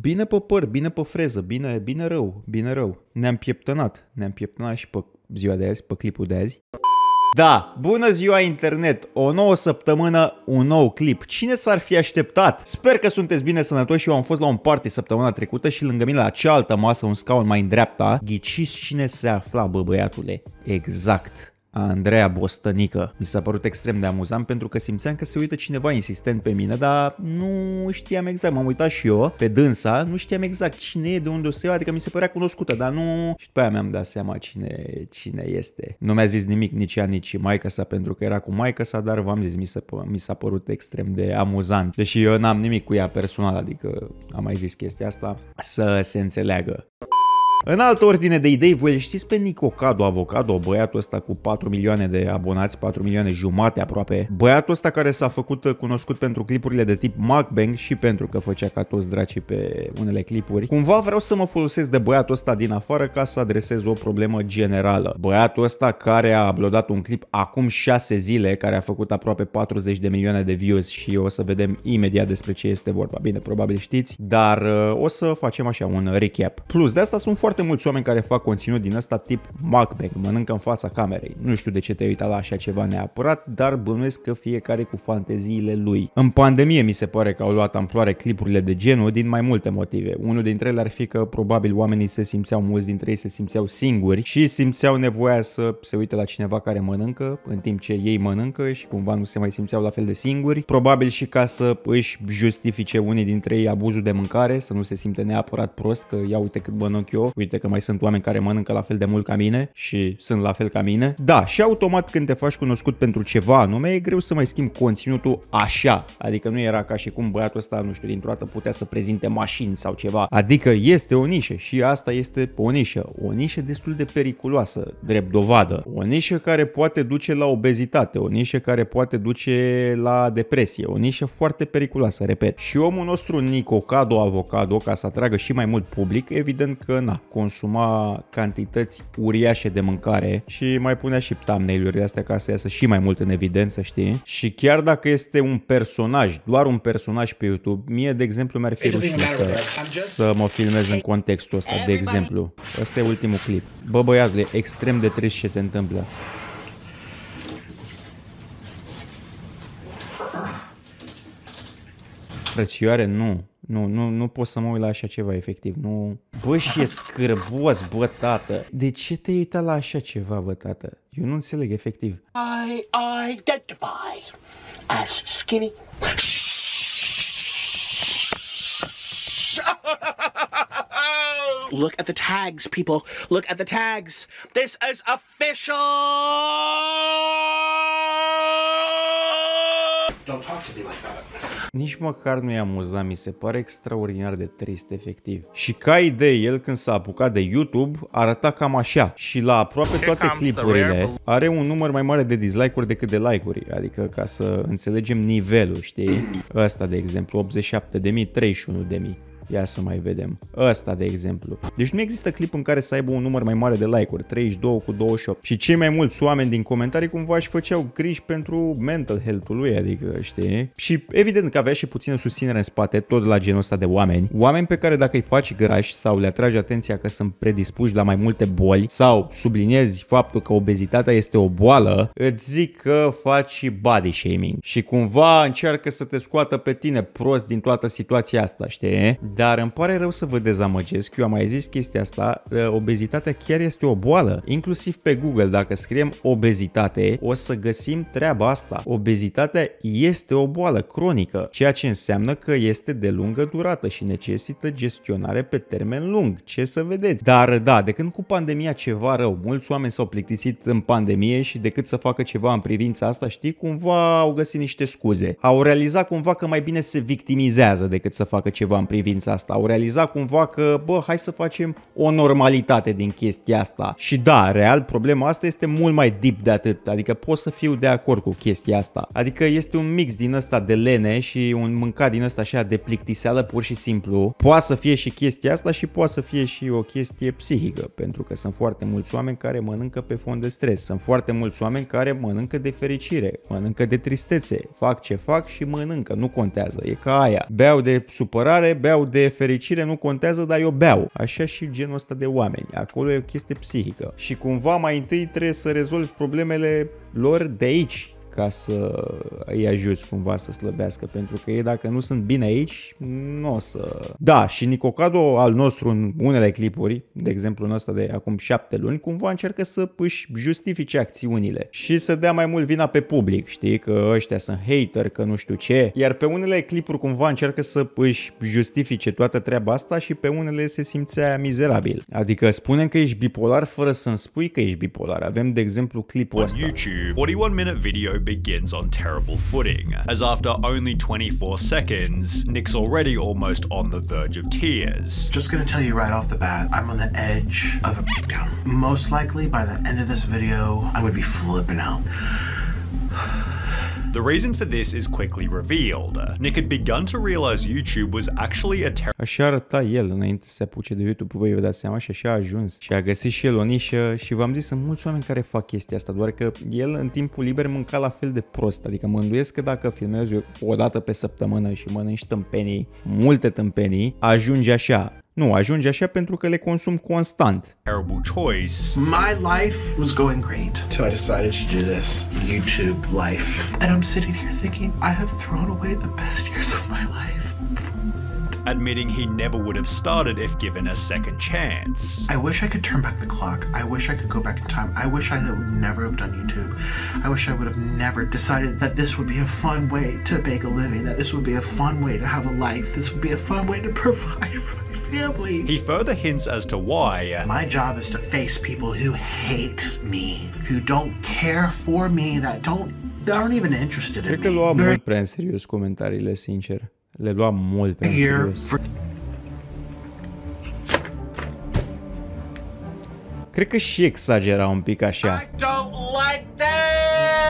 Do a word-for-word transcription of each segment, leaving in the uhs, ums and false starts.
Bine pe păr, bine pe freză, bine, bine rău, bine rău. Ne-am pieptănat, ne-am pieptănat și pe ziua de azi, pe clipul de azi. Da, bună ziua internet, o nouă săptămână, un nou clip. Cine s-ar fi așteptat? Sper că sunteți bine sănătoși, eu am fost la un party săptămâna trecută și lângă mine la cealaltă masă, un scaun mai în dreapta, ghiciți cine se afla, bă băiatule? Exact. Andreea Bostănică. Mi s-a părut extrem de amuzant pentru că simțeam că se uită cineva insistent pe mine, dar nu știam exact. M-am uitat și eu pe dânsa, nu știam exact cine e, de unde o să ia, adică mi se părea cunoscută, dar nu... Și după aia mi-am dat seama cine, cine este. Nu mi-a zis nimic nici ea, nici maică-sa, pentru că era cu maică-sa, dar v-am zis, mi s-a părut extrem de amuzant. Deși eu n-am nimic cu ea personal, adică am mai zis chestia asta, să se înțeleagă. În altă ordine de idei, voi știți pe Nikocado Avocado, băiatul ăsta cu patru milioane de abonați, patru milioane jumate aproape. Băiatul ăsta care s-a făcut cunoscut pentru clipurile de tip mukbang și pentru că făcea ca toți dracii pe unele clipuri. Cumva vreau să mă folosesc de băiatul ăsta din afară ca să adresez o problemă generală. Băiatul ăsta care a uploadat un clip acum șase zile, care a făcut aproape patruzeci de milioane de views și o să vedem imediat despre ce este vorba. Bine, probabil știți, dar o să facem așa un recap. Plus de asta sunt foarte Foarte mulți oameni care fac conținut din ăsta tip mukbang, mănâncă în fața camerei. Nu știu de ce te-ai uitat la așa ceva neapărat, dar bănuiesc că fiecare cu fanteziile lui. În pandemie mi se pare că au luat amploare clipurile de genul din mai multe motive. Unul dintre ele ar fi că probabil oamenii se simțeau, mulți dintre ei se simțeau singuri și simțeau nevoia să se uite la cineva care mănâncă în timp ce ei mănâncă și cumva nu se mai simțeau la fel de singuri. Probabil și ca să își justifice unii dintre ei abuzul de mâncare, să nu se simte neapărat prost că ia uite cât mănânc eu. Uite că mai sunt oameni care mănâncă la fel de mult ca mine și sunt la fel ca mine. Da, și automat când te faci cunoscut pentru ceva anume, e greu să mai schimbi conținutul așa. Adică nu era ca și cum băiatul ăsta, nu știu, dintr-o dată putea să prezinte mașini sau ceva. Adică este o nișă și asta este o nișă. O nișă destul de periculoasă, drept dovadă. O nișă care poate duce la obezitate, o nișă care poate duce la depresie. O nișă foarte periculoasă, repet. Și omul nostru, Nikocado Avocado, ca să atragă și mai mult public, evident că na. consuma cantități uriașe de mâncare și mai punea și thumbnail-urile astea ca să iasă și mai mult în evidență, știi? Și chiar dacă este un personaj, doar un personaj pe YouTube, mie, de exemplu, mi-ar fi rușine să, să mă filmez în contextul ăsta, de exemplu. Ăsta e ultimul clip. Bă, băiatule, extrem de trist ce se întâmplă. Frățioare, nu. Nu, nu, nu pot să mă uit la așa ceva, efectiv, nu... Bă, și e scârbos, bă, tată! De ce te-ai uitat la așa ceva, bă, tată? Eu nu înțeleg, efectiv. I identify as skinny. Look at the tags, people. Look at the tags. This is official! Don't talk to me like that. Nici măcar nu e amuzant, mi se pare extraordinar de trist, efectiv. Și ca idee, el când s-a apucat de YouTube, arăta cam așa. Și la aproape toate clipurile are un număr mai mare de dislike-uri decât de like-uri. Adică ca să înțelegem nivelul, știi? Ăsta, de exemplu, optzeci și șapte de mii, treizeci și unu de mii. Ia să mai vedem. Ăsta, de exemplu. Deci nu există clip în care să aibă un număr mai mare de like-uri. treizeci și doi cu douăzeci și opt. Și cei mai mulți oameni din comentarii cumva își făceau griji pentru mental health-ul lui, adică, știi? Și evident că avea și puțină susținere în spate, tot de la genul ăsta de oameni. Oameni pe care dacă îi faci grași sau le atragi atenția că sunt predispuși la mai multe boli sau subliniezi faptul că obezitatea este o boală, îți zic că faci și body shaming. Și cumva încearcă să te scoată pe tine prost din toată situația asta, știi? Dar îmi pare rău să vă dezamăgesc, eu am mai zis chestia asta, obezitatea chiar este o boală. Inclusiv pe Google, dacă scriem obezitate, o să găsim treaba asta. Obezitatea este o boală cronică, ceea ce înseamnă că este de lungă durată și necesită gestionare pe termen lung. Ce să vedeți? Dar da, de când cu pandemia ceva rău, mulți oameni s-au plictisit în pandemie și decât să facă ceva în privința asta, știi, cumva au găsit niște scuze. Au realizat cumva că mai bine se victimizează decât să facă ceva în privința asta. Au realizat cumva că, bă, hai să facem o normalitate din chestia asta. Și da, real, problema asta este mult mai deep de atât. Adică pot să fiu de acord cu chestia asta. Adică este un mix din ăsta de lene și un mâncat din ăsta așa de plictiseală pur și simplu. Poate să fie și chestia asta și poate să fie și o chestie psihică, pentru că sunt foarte mulți oameni care mănâncă pe fond de stres. Sunt foarte mulți oameni care mănâncă de fericire, mănâncă de tristețe, fac ce fac și mănâncă, nu contează, e ca aia. Beau de supărare, beau de de fericire nu contează, dar eu beau. Așa și genul ăsta de oameni. Acolo e o chestie psihică. Și cumva mai întâi trebuie să rezolvi problemele lor de aici, ca să îi ajuți cumva să slăbească, pentru că ei dacă nu sunt bine aici, nu o să... Da, și Nikocado al nostru în unele clipuri, de exemplu în ăsta de acum șapte luni, cumva încearcă să își justifice acțiunile și să dea mai mult vina pe public, știi, că ăștia sunt hater, că nu știu ce, iar pe unele clipuri cumva încearcă să își justifice toată treaba asta și pe unele se simțea mizerabil. Adică spunem că ești bipolar fără să-mi spui că ești bipolar. Avem de exemplu clipul ăsta. YouTube, patruzeci și unu minute video begins on terrible footing, as after only twenty-four seconds, Nick's already almost on the verge of tears. Just gonna tell you right off the bat, I'm on the edge of a breakdown. Most likely by the end of this video, I would be flipping out. The reason for this is quickly revealed. Nick had begun to realize YouTube was actually a terrible... Așa arăta el înainte să se apuce de YouTube, voi vă dați seama, și așa a ajuns. Și a găsit și el o nișă și v-am zis, sunt mulți oameni care fac chestia asta, doar că el în timpul liber mânca la fel de prost. Adică mă îndoiesc că dacă filmezi o dată pe săptămână și mănânci tâmpenii, multe tâmpenii, ajungi așa. Nu, ajunge așa pentru că le consum constant. Terrible choice. My life was going great till I decided to do this YouTube life. And I'm sitting here thinking I have thrown away the best years of my life. Admitting he never would have started if given a second chance. I wish I could turn back the clock. I wish I could go back in time. I wish I would never have done YouTube. I wish I would have never decided that this would be a fun way to make a living, that this would be a fun way to have a life, this would be a fun way to provide for my family. He further hints as to why. My job is to face people who hate me, who don't care for me, that don't, aren't even interested in me. Cred că lua mult prea în serios comentariile, sincer. Le lua mult prea în serios. Cred că și exagera un pic așa.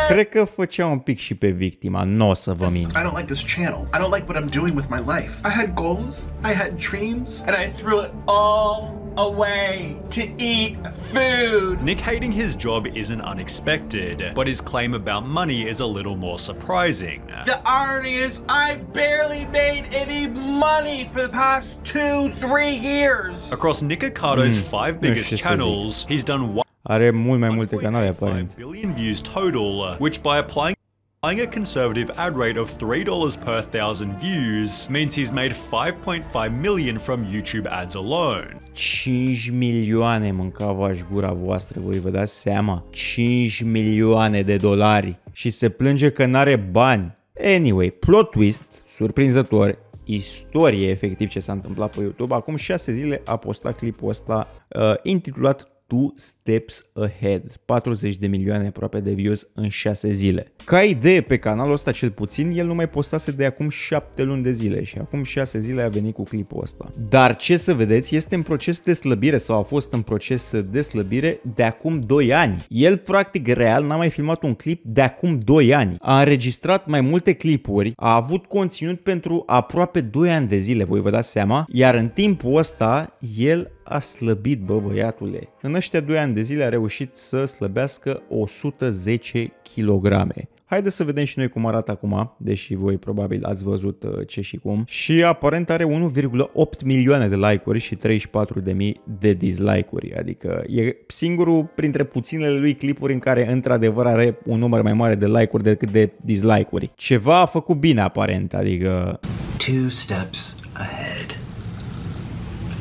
Cred că făcea un pic și pe victima, n-o să vă mint. I don't like this channel. I don't like what I'm doing with my life. I had goals, I had dreams, and I threw it all away to eat food. Nick hating his job isn't unexpected, but his claim about money is a little more surprising. The irony is I've barely made any money for the past two, three years. Across Nicocado's mm. five biggest channels, he's done one. Are mult mai multe canale aparent. one point five billion views total, which by applying Applying a conservative ad rate of three dollars per thousand views means he's made five point five million from YouTube ads alone. cinci milioane, mâncava-și gura voastră, voi vă dați seama. cinci milioane de dolari și se plânge că n-are bani. Anyway, plot twist, surprinzător, istorie efectiv ce s-a întâmplat pe YouTube. Acum șase zile a postat clipul ăsta uh, intitulat Two Steps Ahead, patruzeci de milioane aproape de views în șase zile. Ca idee, pe canalul ăsta cel puțin, el nu mai postase de acum șapte luni de zile și acum șase zile a venit cu clipul ăsta. Dar ce să vedeți, este în proces de slăbire sau a fost în proces de slăbire de acum doi ani. El practic real n-a mai filmat un clip de acum doi ani. A înregistrat mai multe clipuri, a avut conținut pentru aproape doi ani de zile, voi vă dați seama, iar în timpul ăsta el a slăbit, bă băiatule. În ăștia doi ani de zile a reușit să slăbească o sută zece kilograme. Haideți să vedem și noi cum arată acum, deși voi probabil ați văzut ce și cum. Și aparent are unu virgulă opt milioane de like-uri și treizeci și patru de mii de dislike-uri. Adică e singurul printre puținele lui clipuri în care într-adevăr are un număr mai mare de like-uri decât de dislike-uri. Ceva a făcut bine aparent, adică... Two steps ahead.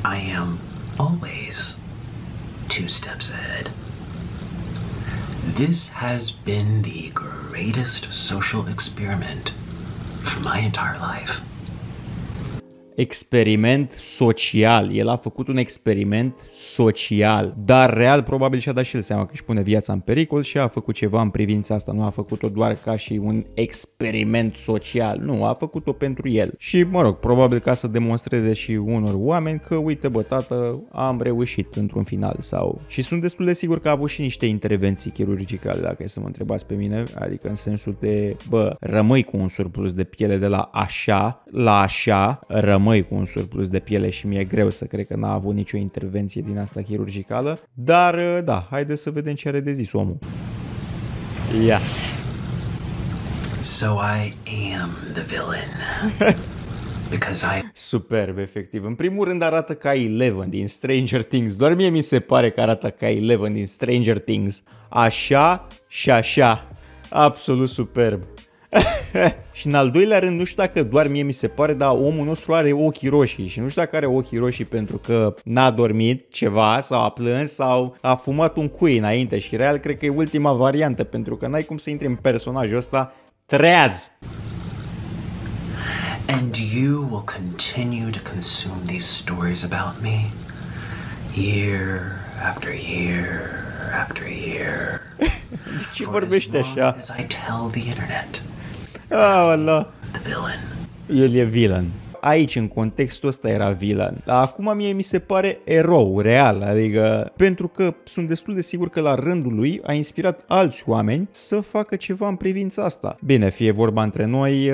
I am always two steps ahead. This has been the greatest social experiment for my entire life. Experiment social. El a făcut un experiment social. Dar real probabil și-a dat și el seama că își pune viața în pericol și a făcut ceva în privința asta. Nu a făcut-o doar ca și un experiment social. Nu, a făcut-o pentru el. Și mă rog, probabil ca să demonstreze și unor oameni că uite bă tată, am reușit într-un final sau... Și sunt destul de sigur că a avut și niște intervenții chirurgicale, dacă e să mă întrebați pe mine. Adică în sensul de, bă, rămâi cu un surplus de piele de la așa la așa, rămâi cu un surplus de piele și mi-e greu să cred că n-a avut nicio intervenție din asta chirurgicală, dar da, haideți să vedem ce are de zis omul. Ia. Yeah. So I am the villain. Superb, efectiv. În primul rând arată ca Eleven din Stranger Things. Doar mie mi se pare că arată ca Eleven din Stranger Things. Așa și așa. Absolut superb. Și în al doilea rând, nu știu dacă doar mie mi se pare, dar omul nostru are ochii roșii și nu știu dacă are ochii roșii pentru că n-a dormit ceva sau a plâns sau a fumat un cui înainte și real cred că e ultima variantă pentru că n-ai cum să intri în personajul ăsta treaz. And you will continue to consume these stories about me year after year after year. De ce vorbește așa? As I tell the internet. Aolea. El e villain. Aici, în contextul ăsta, era villain. Acum mie mi se pare erou, real, adică pentru că sunt destul de sigur că la rândul lui a inspirat alți oameni să facă ceva în privința asta. Bine, fie vorba între noi,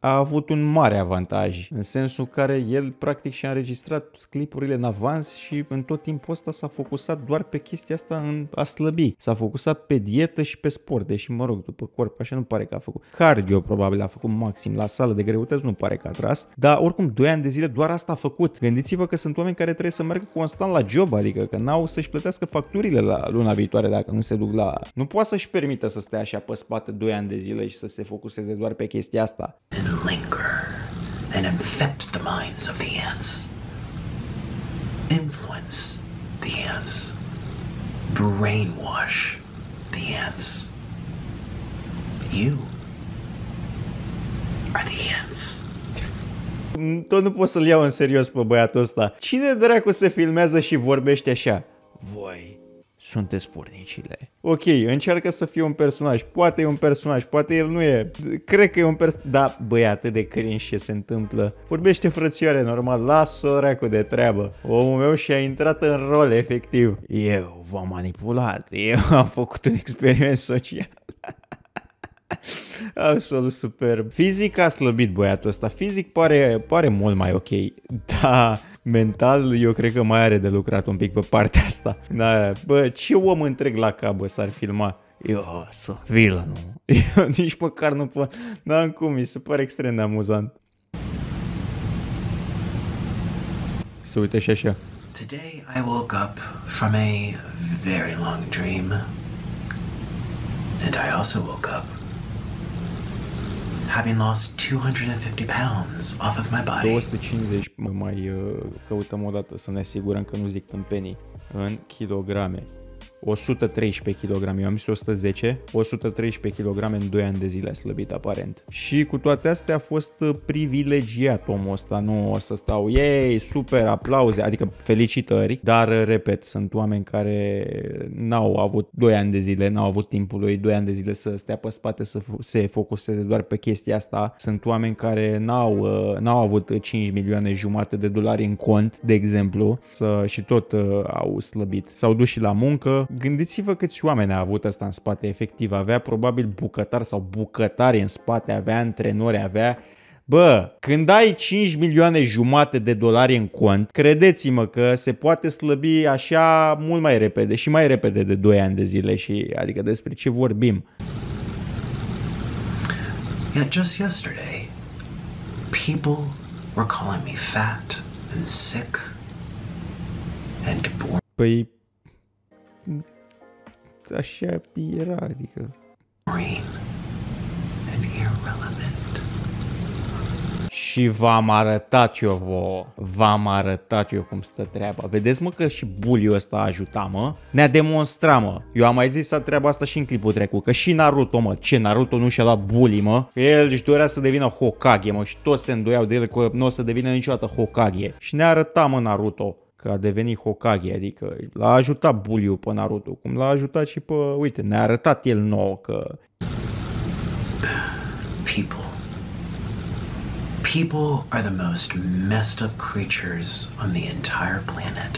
a avut un mare avantaj, în sensul care el practic și-a înregistrat clipurile în avans și în tot timpul ăsta s-a focusat doar pe chestia asta în a slăbi. S-a focusat pe dietă și pe sport, deși mă rog, după corp, așa nu pare că a făcut. Cardio probabil a făcut maxim, la sală de greutăți nu pare că a tras, dar oricum doi ani de zile doar asta a făcut. Gândiți-vă că sunt oameni care trebuie să meargă constant la job, adică că n-au să-și plătească facturile la luna viitoare dacă nu se duc la... Nu poate să-și permită să stea așa pe spate doi ani de zile și să se focuseze doar pe chestia asta. Tot nu pot să-l iau în serios pe băiatul ăsta. Cine dracu se filmează și vorbește așa? Voi sunteți furnicile. Ok, încearcă să fie un personaj. Poate e un personaj, poate el nu e. Cred că e un personaj. Da, băi, atât de cringe ce se întâmplă. Vorbește, frățioare, normal. Las-o, dracu, de treabă. Omul meu și-a intrat în rol, efectiv. Eu v-am manipulat. Eu am făcut un experiment social. Absolut superb. Fizic a slăbit băiatul ăsta. Fizic pare, pare mult mai ok. Da, mental eu cred că mai are de lucrat un pic pe partea asta. Da, bă, ce om întreg la cabă s-ar filma? Eu sunt villainul. Eu nici măcar nu pot. N-am cum, mi se pare extrem de amuzant. Se uite și așa. Today I woke up from a very long dream. And I also woke up having lost two hundred fifty pounds off of my body. două sute cincizeci mai uh, căutăm o dată să ne asigurăm că nu zic tâmpenii în kilograme. o sută treisprezece kilograme, eu am zis o sută zece, o sută treisprezece kilograme în doi ani de zile a slăbit aparent. Și cu toate astea a fost privilegiat omul ăsta, nu o să stau, ei, super, aplauze, adică felicitări, dar repet, sunt oameni care n-au avut doi ani de zile, n-au avut timpul lui doi ani de zile să stea pe spate, să se focuseze doar pe chestia asta. Sunt oameni care n-au n-au avut cinci milioane jumate de dolari în cont, de exemplu, și tot au slăbit. S-au dus și la muncă. Gândiți-vă câți oameni a avut asta în spate, efectiv, avea probabil bucătar sau bucătari în spate, avea antrenori, avea... Bă, când ai cinci milioane jumate de dolari în cont, credeți-mă că se poate slăbi așa mult mai repede și mai repede de doi ani de zile și adică despre ce vorbim. Yeah, just yesterday, people were calling me fat and sick and bored. Păi... așa era, adică... Și v-am arătat eu vouă, v-am arătat eu cum stă treaba. Vedeți mă că și buliul ăsta a ajutat, mă? Ne-a demonstrat, mă. Eu am mai zis treaba asta și în clipul trecut, că și Naruto, mă. Ce, Naruto nu și-a luat bulii, mă? El își dorea să devină Hokage, mă, și toți se îndoiau de el că nu o să devină niciodată Hokage. Și ne-a arătat, mă, Naruto că a devenit Hokage, adică l-a ajutat buliu pe Naruto, cum l-a ajutat și pe, uite, ne-a arătat el nouă că... People. People are the most messed up creatures on the entire planet.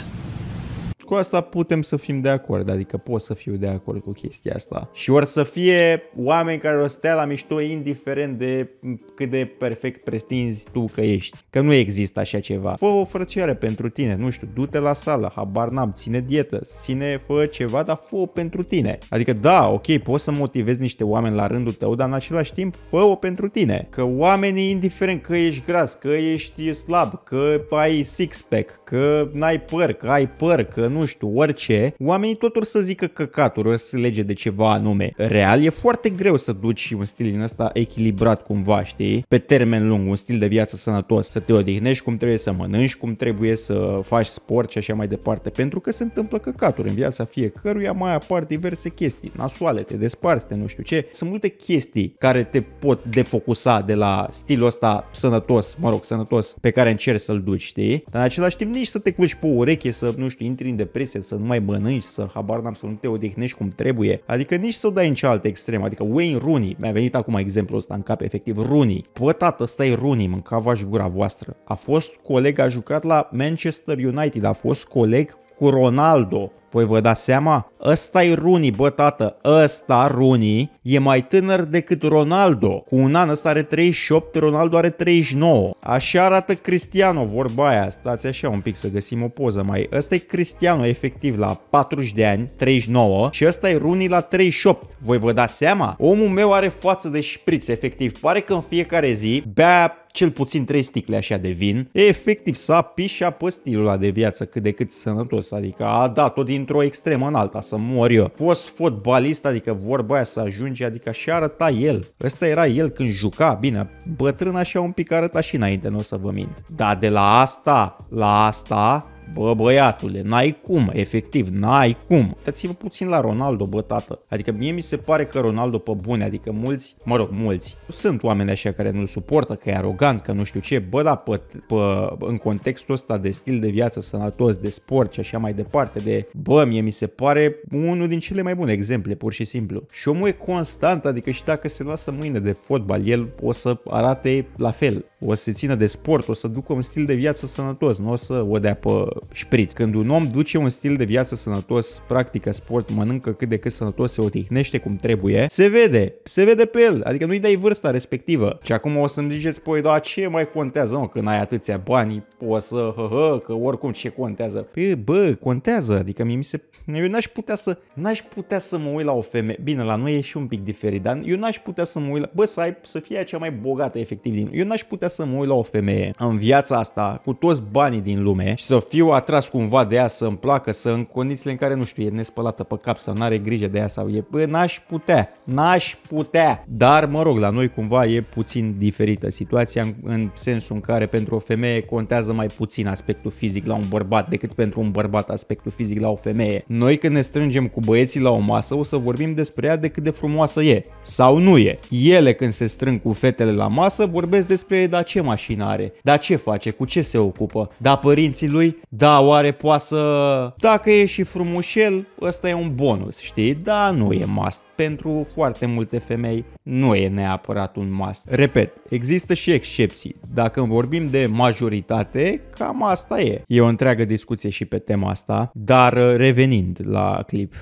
Cu asta putem să fim de acord, adică pot să fiu de acord cu chestia asta. Și or să fie oameni care o stea la mișto indiferent de cât de perfect pretinzi tu că ești. Că nu există așa ceva. Fă o frățioare pentru tine, nu știu, du-te la sală, habar n-am, ține dietă, ține, fă ceva, dar fă-o pentru tine. Adică da, ok, poți să motivezi niște oameni la rândul tău, dar în același timp fă-o pentru tine. Că oamenii, indiferent că ești gras, că ești slab, că ai six-pack, că n-ai păr, că ai păr, că nu știu, orice, oamenii tot or să zică căcaturi, or să lege de ceva anume. Real, e foarte greu să duci un stil din ăsta echilibrat cumva, știi? Pe termen lung, un stil de viață sănătos, să te odihnești cum trebuie, să mănânci cum trebuie, să faci sport și așa mai departe, pentru că se întâmplă căcaturi în viața fiecăruia, mai apar diverse chestii, nasoale, te desparți, te nu știu ce. Sunt multe chestii care te pot defocusa de la stilul ăsta sănătos, mă rog, sănătos, pe care încerci să-l duci, știi? Dar în același timp nici să te culci pe ureche, să nu știu, intri în depresie, să nu mai mănânci, să habar n-am, să nu te odihnești cum trebuie, adică nici să o dai în cealaltă extremă, adică Wayne Rooney, mi-a venit acum exemplul ăsta în cap, efectiv, Rooney, bă tată, stai Rooney, mâncava-și gura voastră, a fost coleg, a jucat la Manchester United, a fost coleg cu Ronaldo. Voi vă dați seama? Ăsta-i Rooney, bă tată, ăsta Rooney e mai tânăr decât Ronaldo. Cu un an, ăsta are treizeci și opt, Ronaldo are treizeci și nouă. Așa arată Cristiano, vorba aia, stați așa un pic să găsim o poză mai. Ăsta-i Cristiano, efectiv, la patruzeci de ani, treizeci și nouă, și ăsta-i Rooney la treizeci și opt. Voi vă dați seama? Omul meu are față de șpriț, efectiv, pare că în fiecare zi bea cel puțin trei sticle așa de vin. E, efectiv, s-a pișat pe stilul ăla de viață cât de cât sănătos, adică a dat tot din într-o extremă în alta, să mor eu. Fost fotbalist, adică vorba aia să ajunge, adică și arăta el. Ăsta era el când juca, bine, bătrân așa un pic arăta și înainte, nu o să vă mint. Dar de la asta, la asta, bă băiatule, n-ai cum, efectiv, n-ai cum. Uitați-vă puțin la Ronaldo, bă tată. Adică mie mi se pare că Ronaldo pe bune, adică mulți, mă rog, mulți, sunt oameni așa care nu-l suportă, că e arogant, că nu știu ce, bă, dar pe, pe, în contextul ăsta de stil de viață sănătos, de sport și așa mai departe, de, bă, mie mi se pare unul din cele mai bune exemple, pur și simplu. Și omul e constant, adică și dacă se lasă mâine de fotbal, el o să arate la fel, o să se țină de sport, o să ducă un stil de viață sănătos, nu o să o dea pe șpriț. Când un om duce un stil de viață sănătos, practică sport, mănâncă cât de cât sănătos, se odihnește cum trebuie, se vede, se vede pe el, adică nu-i dai vârsta respectivă. Și acum o să-mi ziceți, păi, da, ce mai contează, nu, când ai atâția bani, o să, hă, hă, că oricum ce contează. Păi, bă, contează, adică mie mi se, eu n-aș putea să, n-aș putea să mă uit la o femeie, bine, la noi e și un pic diferit, dar eu n-aș putea să mă uit la, bă, să, ai, să fie cea mai bogată, efectiv, din, eu n-aș putea să mă uit la o femeie în viața asta, cu toți banii din lume și să fiu atras cumva de ea, să îmi placă, să în condițiile în care, nu știu, e nespălată pe cap sau n-are grijă de ea sau e, bă, n-aș putea, n-aș putea. Dar, mă rog, la noi cumva e puțin diferită situația în, în sensul în care pentru o femeie contează mai puțin aspectul fizic la un bărbat decât pentru un bărbat aspectul fizic la o femeie. Noi când ne strângem cu băieții la o masă o să vorbim despre ea de cât de frumoasă e sau nu e. Ele când se strâng cu fetele la masă vorbesc despre, da, ce mașină are, da, ce face, cu ce se ocupă, da, părinții lui, da, oare poate să... Dacă e și frumușel, ăsta e un bonus, știi? Da, nu e must. Pentru foarte multe femei nu e neapărat un must. Repet, există și excepții. Dacă vorbim de majoritate, cam asta e. E o întreagă discuție și pe tema asta, dar revenind la clip.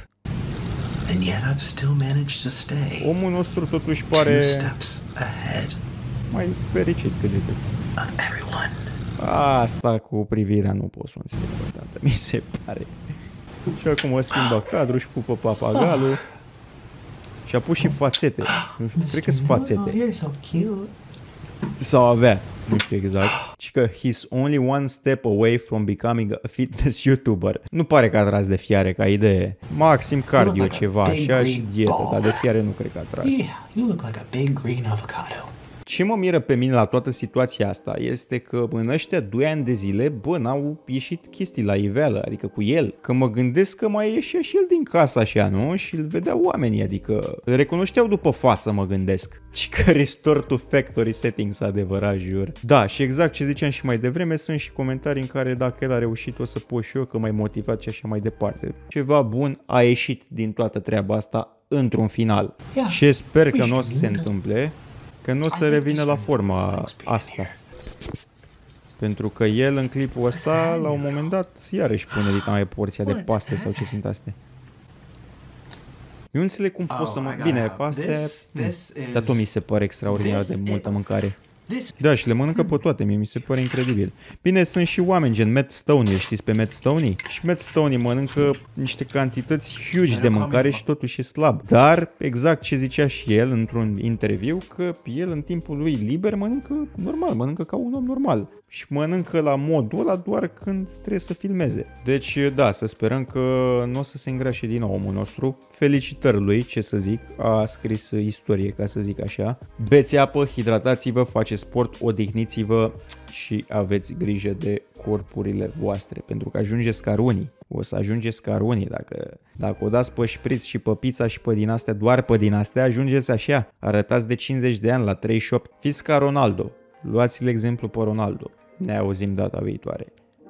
And yet I've still managed to stay. Omul nostru totuși pare mai fericit cât de cât. Asta cu privirea nu pot să o înțeleg, dată, mi se pare. Și acum o schimbă cadru și pupă papagalul. Și a pus și fațete. Nu știu, cred că sunt fațete. Sau avea, nu știu exact. Și că he's only one step away from becoming a fitness YouTuber. Nu pare că a tras de fiare ca idee. Maxim cardio ceva, așa și dietă, dar de fiare nu cred că a tras. You look like a big green avocado. Ce mă miră pe mine la toată situația asta este că în ăștia doi ani de zile, bă, n-au ieșit chestii la iveală, adică cu el. Că mă gândesc că mai ieșea și el din casa așa, nu? Și îl vedeau oamenii, adică îl recunoșteau după față, mă gândesc. Și că restore to factory settings, adevărat, jur. Da, și exact ce ziceam și mai devreme, sunt și comentarii în care dacă el a reușit o să pot și eu, că mai motivat și așa mai departe. Ceva bun a ieșit din toată treaba asta într-un final. Yeah. Și sper că nu o să se întâmple. Că nu o să revină la forma asta. Pentru că el în clipul ăsta, la un moment dat, iarăși pune dita mai porția de paste sau ce sunt astea. Eu înțeleg cum pot să mă... Bine, pastea... Dar tot mi se pare extraordinar de multă mâncare. Da, și le mănâncă pe toate, mie mi se pare incredibil. Bine, sunt și oameni gen Matt Stoney, știți pe Matt Stoney? Și Matt Stoney mănâncă niște cantități huge de mâncare și totuși e slab. Dar, exact ce zicea și el într-un interviu, că el în timpul lui liber mănâncă normal, mănâncă ca un om normal. Și mănâncă la modul ăla doar când trebuie să filmeze. Deci, da, să sperăm că nu o să se îngrașe din nou omul nostru. Felicitări lui, ce să zic, a scris istorie, ca să zic așa. Beți apă, hidratați-vă, faceți sport, odihniți-vă și aveți grijă de corpurile voastre. Pentru că ajungeți ca Rooney. O să ajungeți ca Rooney. Dacă, dacă o dați pe șpriț și pe pizza și pe din astea, doar pe din astea, ajungeți așa. Arătați de cincizeci de ani la treizeci și opt. Fiți ca Ronaldo. Luați-l exemplu pe Ronaldo. Ne auzim data viitoare.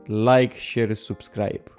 Like, share, subscribe.